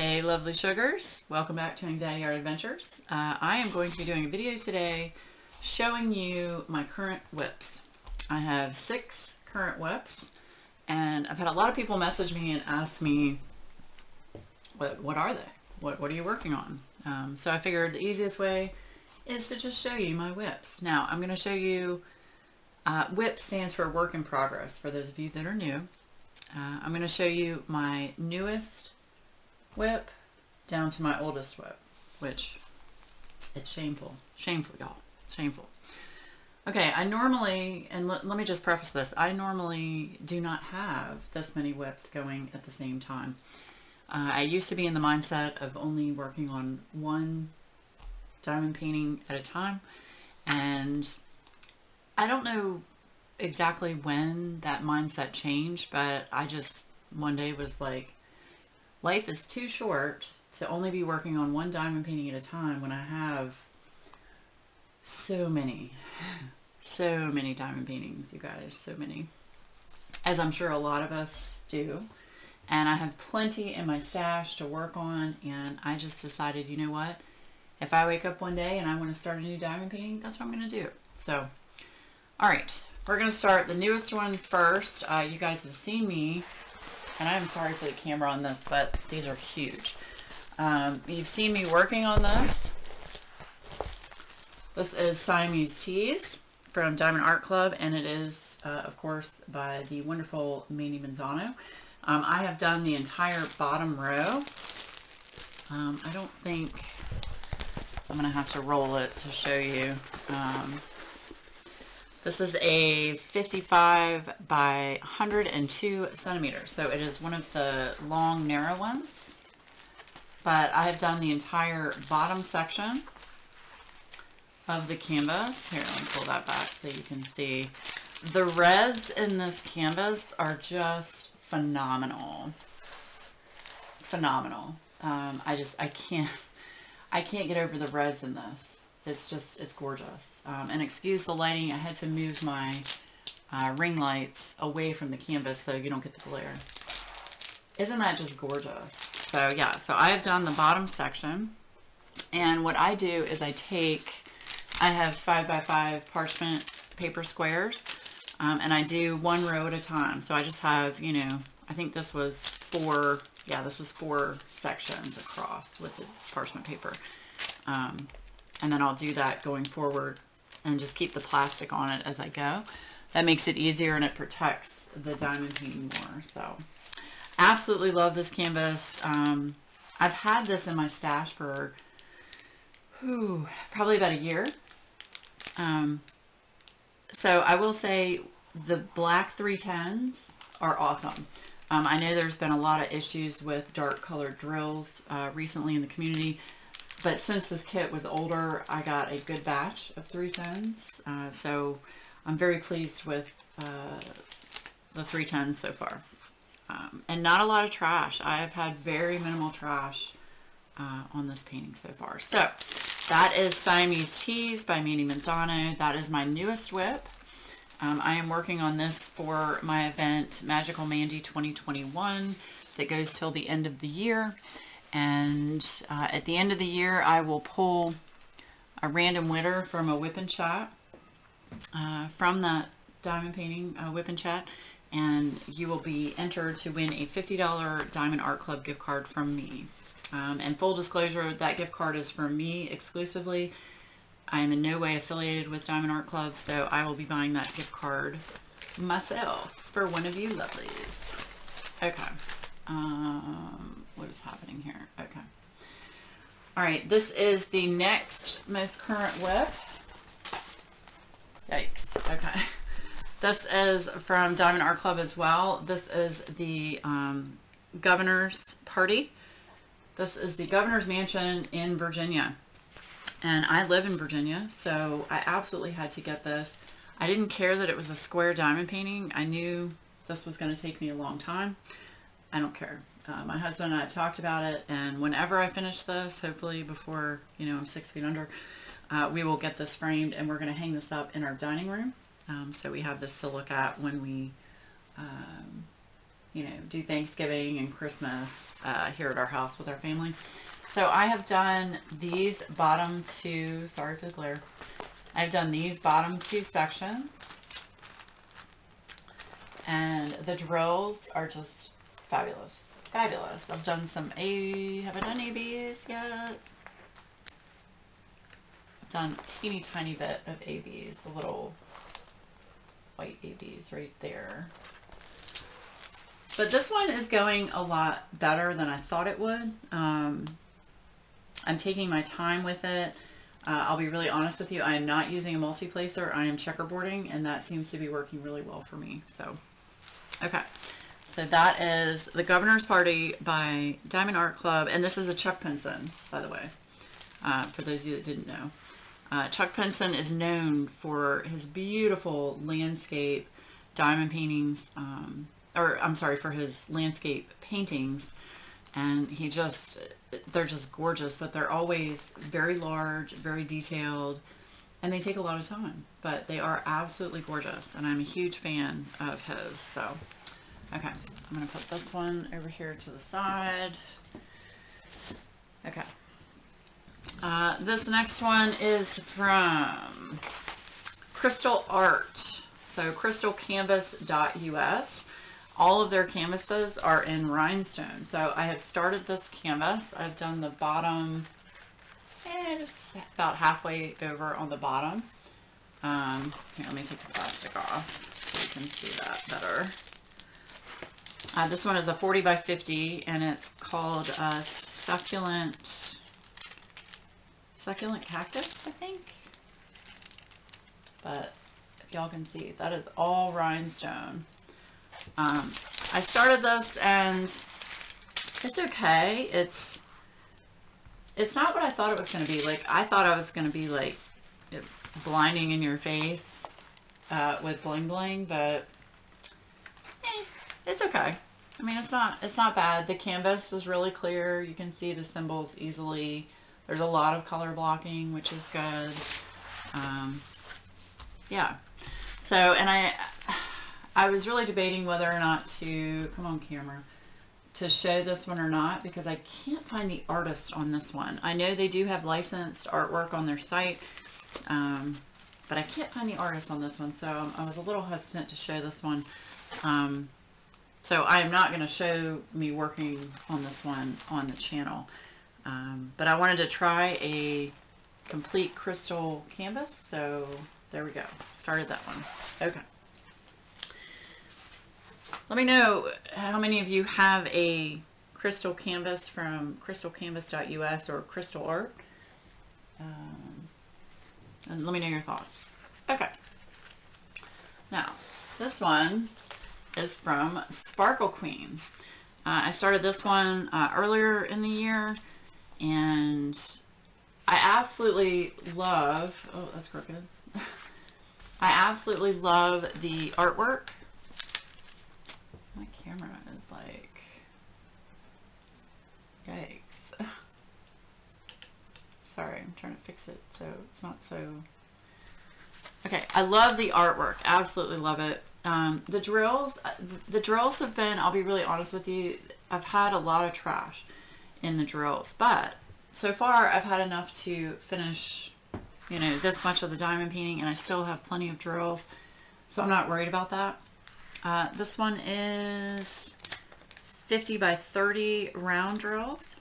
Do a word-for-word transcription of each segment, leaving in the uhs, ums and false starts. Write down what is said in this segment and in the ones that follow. Hey lovely sugars, welcome back to Anxiety Art Adventures. Uh, I am going to be doing a video today showing you my current whips. I have six current whips and I've had a lot of people message me and ask me, what, what are they? What, what are you working on? Um, so I figured the easiest way is to just show you my whips. Now I'm going to show you, uh, whip stands for work in progress for those of you that are new. Uh, I'm going to show you my newest whip down to my oldest whip, which it's shameful, shameful y'all, shameful. Okay, I normally, and let, let me just preface this, I normally do not have this many whips going at the same time. Uh, I used to be in the mindset of only working on one diamond painting at a time, and I don't know exactly when that mindset changed, but I just one day was like, life is too short to only be working on one diamond painting at a time when I have so many, so many diamond paintings, you guys, so many, as I'm sure a lot of us do. And I have plenty in my stash to work on, and I just decided, you know what, if I wake up one day and I want to start a new diamond painting, that's what I'm going to do. So, all right, we're going to start the newest one first. Uh, you guys have seen me. And I'm sorry for the camera on this, but these are huge. Um, you've seen me working on this. This is Siamese Teas from Diamond Art Club, and it is, uh, of course, by the wonderful Manny Manzano. Um, I have done the entire bottom row. Um, I don't think I'm going to have to roll it to show you. Um, This is a fifty-five by one hundred two centimeters, so it is one of the long, narrow ones. But I have done the entire bottom section of the canvas. Here, let me pull that back so you can see. The reds in this canvas are just phenomenal. Phenomenal. Um, I just, I can't, I can't get over the reds in this. It's just, it's gorgeous. Um, and excuse the lighting, I had to move my uh, ring lights away from the canvas so you don't get the glare. Isn't that just gorgeous? So yeah, so I have done the bottom section. And what I do is I take, I have five by five parchment paper squares. Um, and I do one row at a time. So I just have, you know, I think this was four, yeah, this was four sections across with the parchment paper. Um, And then I'll do that going forward and just keep the plastic on it as I go. That makes it easier and it protects the diamond painting more. So absolutely love this canvas. Um, I've had this in my stash for whew, probably about a year. Um, so I will say the black three tens are awesome. Um, I know there's been a lot of issues with dark colored drills uh, recently in the community. But since this kit was older, I got a good batch of three tens. Uh, so I'm very pleased with uh, the three tens so far. Um, and not a lot of trash. I have had very minimal trash uh, on this painting so far. So that is Siamese Teas by Manny Manzano. That is my newest whip. Um, I am working on this for my event, Magical Mandy twenty twenty-one, that goes till the end of the year. And uh, at the end of the year, I will pull a random winner from a whip and chat uh, from that diamond painting uh, whip and chat, and you will be entered to win a fifty dollar Diamond Art Club gift card from me. Um, and full disclosure, that gift card is for me exclusively. I am in no way affiliated with Diamond Art Club, so I will be buying that gift card myself for one of you lovelies. Okay. Um... What is happening here? Okay. All right. This is the next most current whip. Yikes. Okay. This is from Diamond Art Club as well. This is the um, Governor's Party. This is the Governor's Mansion in Virginia. And I live in Virginia, so I absolutely had to get this. I didn't care that it was a square diamond painting. I knew this was going to take me a long time. I don't care. Uh, my husband and I have talked about it, and whenever I finish this, hopefully before, you know, I'm six feet under, uh, we will get this framed, and we're going to hang this up in our dining room. Um, so we have this to look at when we um, you know, do Thanksgiving and Christmas uh, here at our house with our family. So I have done these bottom two, sorry for the glare, I've done these bottom two sections. And the drills are just fabulous. Fabulous. I've done some A, have I done A Bs yet? I've done a teeny tiny bit of A Bs, the little white A Bs right there. But this one is going a lot better than I thought it would. Um, I'm taking my time with it. Uh, I'll be really honest with you, I am not using a multi-placer, I am checkerboarding, and that seems to be working really well for me. So, okay. So that is The Governor's Party by Diamond Art Club, and this is a Chuck Penson, by the way, uh, for those of you that didn't know. Uh, Chuck Penson is known for his beautiful landscape diamond paintings, um, or I'm sorry, for his landscape paintings. And he just, they're just gorgeous, but they're always very large, very detailed, and they take a lot of time, but they are absolutely gorgeous, and I'm a huge fan of his. So, okay, I'm going to put this one over here to the side. Okay. Uh, this next one is from Crystal Art, so crystal canvas dot U S. All of their canvases are in rhinestone. So I have started this canvas. I've done the bottom, eh, just about halfway over on the bottom. Um, here, let me take the plastic off so you can see that better. Uh, this one is a forty by fifty, and it's called uh, Succulent, Succulent Cactus, I think. But if y'all can see, that is all rhinestone. Um, I started this and it's okay. It's, it's not what I thought it was going to be. Like, I thought I was going to be like blinding in your face, uh, with bling bling, but eh, it's okay. I mean, it's not, it's not bad. The canvas is really clear. You can see the symbols easily. There's a lot of color blocking, which is good. Um, yeah. So, and I, I was really debating whether or not to, come on camera, to show this one or not, because I can't find the artist on this one. I know they do have licensed artwork on their site, um, but I can't find the artist on this one, so I was a little hesitant to show this one. Um, so I am not going to show me working on this one on the channel, um, but I wanted to try a complete crystal canvas, so there we go. Started that one. Okay. Let me know how many of you have a crystal canvas from crystal canvas dot U S or Crystal Art. Um, and let me know your thoughts. Okay. Now, this one is from Sparkle Queen. Uh, I started this one uh, earlier in the year, and I absolutely love, oh, that's crooked. I absolutely love the artwork. My camera is like, yikes. Sorry, I'm trying to fix it so it's not so... Okay, I love the artwork. Absolutely love it. Um, the drills, the drills have been, I'll be really honest with you, I've had a lot of trash in the drills, but so far I've had enough to finish, you know, this much of the diamond painting, and I still have plenty of drills, so I'm not worried about that. Uh, this one is fifty by thirty round drills.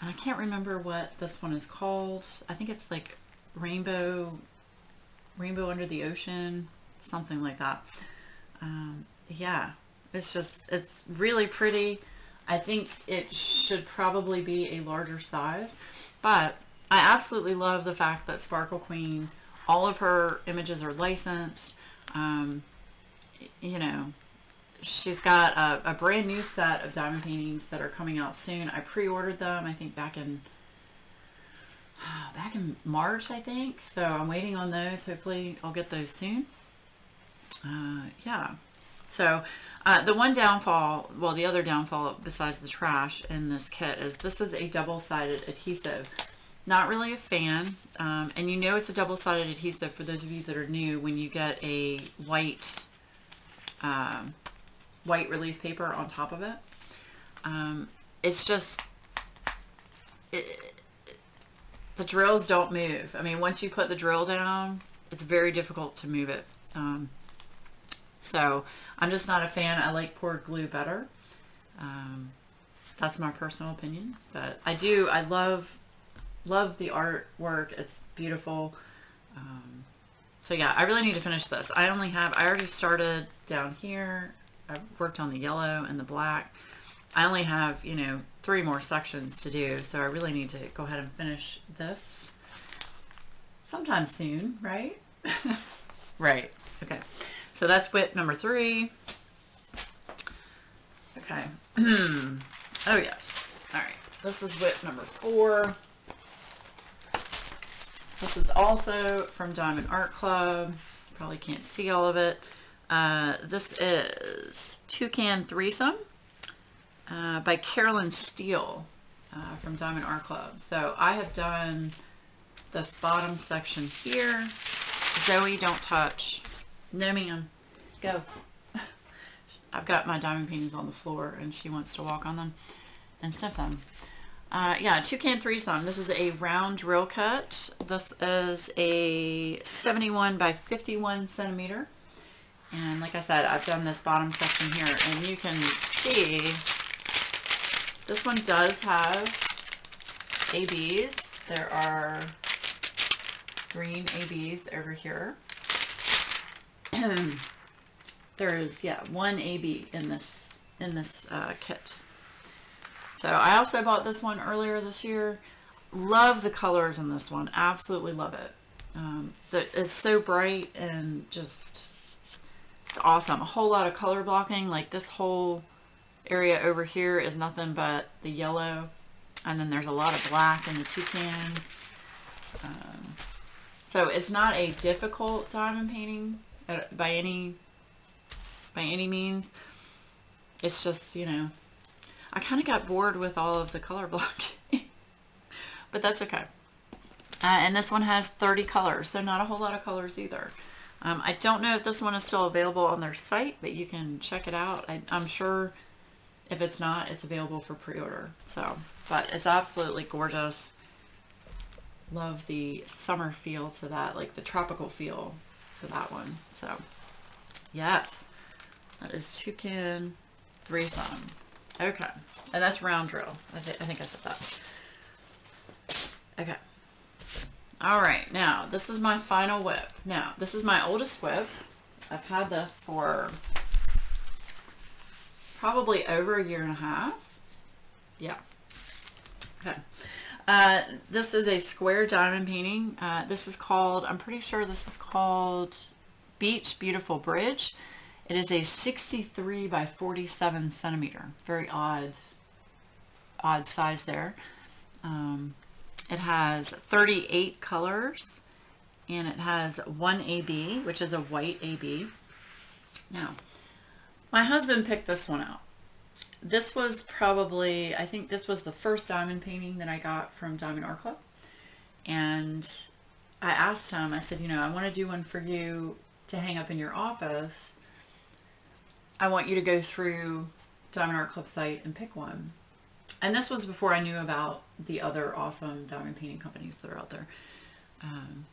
And I can't remember what this one is called. I think it's like rainbow, rainbow under the ocean, something like that. Um, yeah, it's just, it's really pretty. I think it should probably be a larger size, but I absolutely love the fact that Sparkle Queen, all of her images are licensed. Um, you know, she's got a, a brand new set of diamond paintings that are coming out soon. I pre-ordered them, I think back in, back in March, I think. So I'm waiting on those. Hopefully I'll get those soon. Uh, yeah. So, uh, the one downfall, well, the other downfall besides the trash in this kit is this is a double-sided adhesive. Not really a fan. Um, and you know, it's a double-sided adhesive for those of you that are new. When you get a white Um, white release paper on top of it. Um, it's just, it, the drills don't move. I mean, once you put the drill down, it's very difficult to move it. Um, so I'm just not a fan. I like poured glue better. Um, that's my personal opinion, but I do, I love, love the artwork. It's beautiful. Um, so yeah, I really need to finish this. I only have, I already started down here. I've worked on the yellow and the black. I only have, you know, three more sections to do. So I really need to go ahead and finish this sometime soon, right? Right. Okay. So that's whip number three. Okay. Oh yes. All right. This is whip number four. This is also from Diamond Art Club. You probably can't see all of it. Uh, this is Toucan Threesome uh, by Carolyn Steele uh, from Diamond Art Club. So I have done this bottom section here. Zoe, don't touch. No, ma'am. Go. I've got my diamond paintings on the floor and she wants to walk on them and sniff them. Uh, yeah, Toucan Threesome. This is a round drill cut. This is a seventy-one by fifty-one centimeter. And like I said, I've done this bottom section here. And you can see this one does have A Bs. There are green A Bs over here. There's, yeah, one A B in this, in this uh, kit. So I also bought this one earlier this year. Love the colors in this one. Absolutely love it. Um, the, it's so bright and just it's awesome. A whole lot of color blocking. Like this whole area over here is nothing but the yellow. And then there's a lot of black in the toucan. Um, so it's not a difficult diamond painting by any, by any means. It's just, you know, I kind of got bored with all of the color blocking, but that's okay. Uh, and this one has thirty colors, so not a whole lot of colors either. Um, I don't know if this one is still available on their site, but you can check it out. I, I'm sure if it's not, it's available for pre-order. So, but it's absolutely gorgeous. Love the summer feel to that, like the tropical feel to that one. So, yes, that is Toucan Threesome. Okay, and that's round drill. I, th I think I said that. Okay. All right, now this is my final whip. Now, this is my oldest whip. I've had this for probably over a year and a half. Yeah. Okay. Uh, this is a square diamond painting. Uh, this is called, I'm pretty sure this is called Beach Beautiful Bridge. It is a sixty-three by forty-seven centimeter. Very odd, odd size there. Um, it has thirty-eight colors and it has one A B, which is a white A B. Now, my husband picked this one out. This was probably, I think this was the first diamond painting that I got from Diamond Art Club. And I asked him, I said, you know, I want to do one for you to hang up in your office. I want you to go through Diamond Art Club site and pick one. And this was before I knew about the other awesome diamond painting companies that are out there. Um,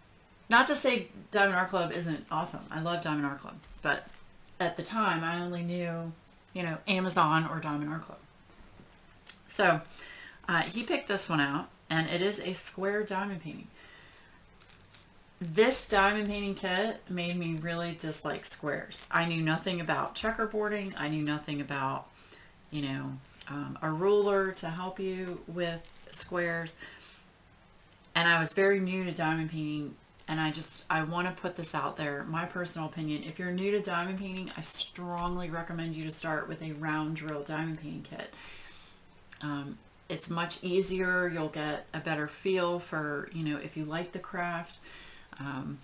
not to say Diamond Art Club isn't awesome. I love Diamond Art Club. But at the time, I only knew, you know, Amazon or Diamond Art Club. So uh, he picked this one out, and it is a square diamond painting. This diamond painting kit made me really dislike squares. I knew nothing about checkerboarding. I knew nothing about, you know, um, a ruler to help you with squares. And I was very new to diamond painting. And I just, I want to put this out there. My personal opinion, if you're new to diamond painting, I strongly recommend you to start with a round drill diamond painting kit. Um, it's much easier. You'll get a better feel for, you know, if you like the craft. Um,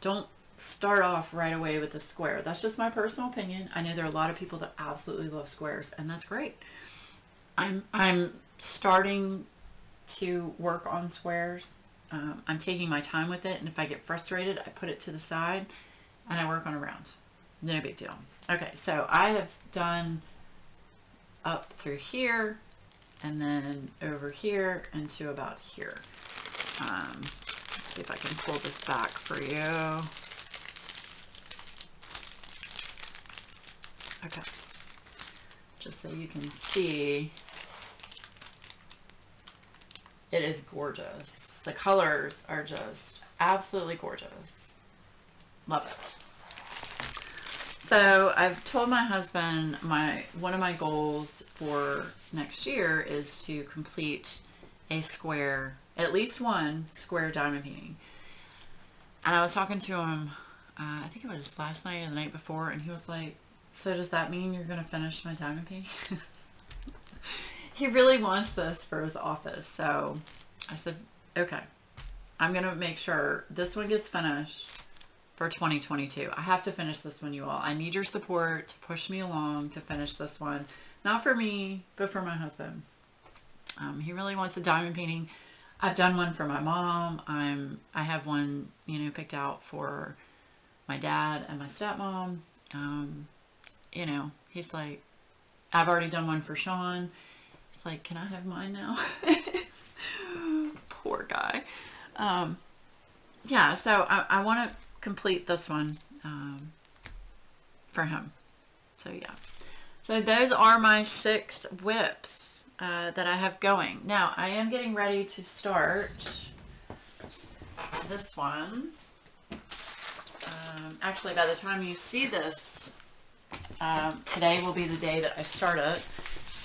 don't start off right away with a square. That's just my personal opinion. I know there are a lot of people that absolutely love squares, and that's great. I'm, I'm starting to work on squares. Um, I'm taking my time with it, and if I get frustrated, I put it to the side and I work on a round. no big deal. Okay, so I have done up through here and then over here and to about here. Um, let's see if I can pull this back for you. Okay, just so you can see. It is gorgeous. The colors are just absolutely gorgeous. Love it. So I've told my husband my one of my goals for next year is to complete a square, at least one square diamond painting. And I was talking to him, uh, I think it was last night or the night before, and he was like, "So does that mean you're gonna finish my diamond painting?" He really wants this for his office. So I said, okay, I'm going to make sure this one gets finished for twenty twenty-two. I have to finish this one, you all. I need your support to push me along to finish this one. Not for me, but for my husband. Um, he really wants a diamond painting. I've done one for my mom. I'm, I have one, you know, picked out for my dad and my stepmom. Um, you know, he's like, I've already done one for Sean. Like, can I have mine now? Poor guy. Um, yeah, so I, I want to complete this one um, for him. So, yeah. So, those are my six whips uh, that I have going. Now, I am getting ready to start this one. Um, actually, by the time you see this, uh, today will be the day that I start it.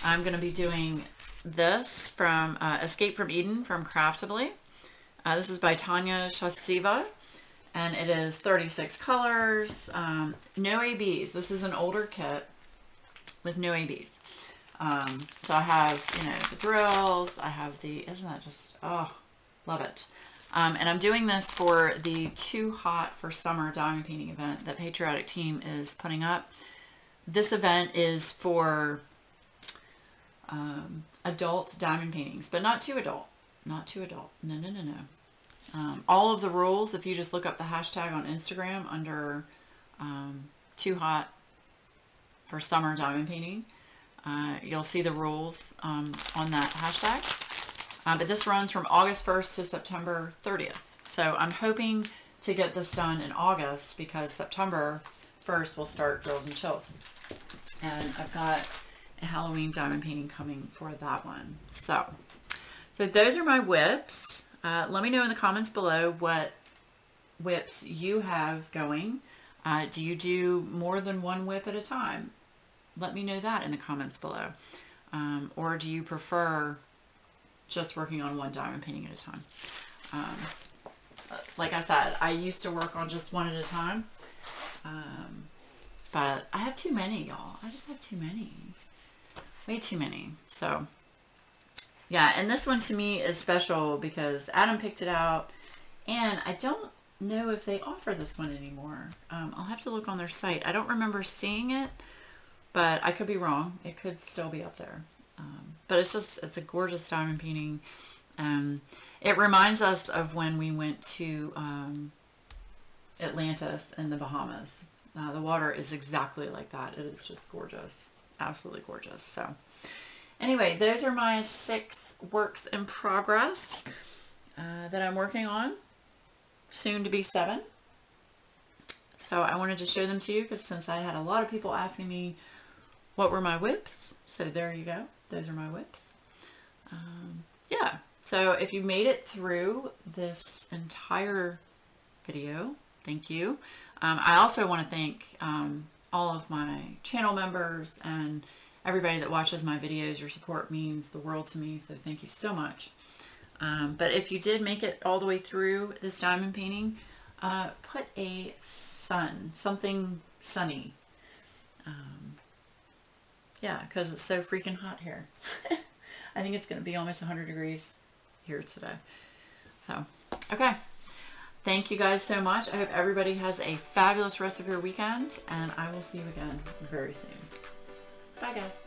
I'm going to be doing this from uh, Escape from Eden from Craftably. Uh, this is by Tanya Shasiva, and it is thirty-six colors, um, no A Bs. This is an older kit with no A Bs. Um, so I have, you know, the drills. I have the, isn't that just, oh, love it. Um, and I'm doing this for the Too Hot for Summer diamond painting event that Patriotic Team is putting up. This event is for Um, adult diamond paintings, but not too adult, not too adult. No, no, no, no. Um, all of the rules, if you just look up the hashtag on Instagram under um, Too Hot for Summer diamond painting, uh, you'll see the rules um, on that hashtag. Uh, but this runs from August first to September thirtieth. So I'm hoping to get this done in August because September first we'll start Girls and Chills. And I've got a Halloween diamond painting coming for that one. So, so those are my whips. Uh, let me know in the comments below what whips you have going. Uh, do you do more than one whip at a time? Let me know that in the comments below. Um, or do you prefer just working on one diamond painting at a time? Um, like I said, I used to work on just one at a time. Um, but I have too many, y'all. I just have too many. Way too many. So, yeah, and this one to me is special because Adam picked it out, and I don't know if they offer this one anymore. Um, I'll have to look on their site. I don't remember seeing it, but I could be wrong. It could still be up there. Um, but it's just, it's a gorgeous diamond painting. Um, it reminds us of when we went to um, Atlantis in the Bahamas. Uh, the water is exactly like that. It is just gorgeous. Absolutely gorgeous. So anyway, those are my six works in progress uh, that I'm working on, soon to be seven. So I wanted to show them to you because since I had a lot of people asking me what were my whips, so there you go, those are my whips. Um, yeah, so if you made it through this entire video, thank you. Um, I also want to thank um, all of my channel members and everybody that watches my videos. Your support means the world to me, so thank you so much. Um, but if you did make it all the way through this diamond painting, uh, put a sun, something sunny. Um, yeah, because it's so freaking hot here. I think it's going to be almost one hundred degrees here today. So, okay. Thank you guys so much. I hope everybody has a fabulous rest of your weekend, and I will see you again very soon. Bye, guys.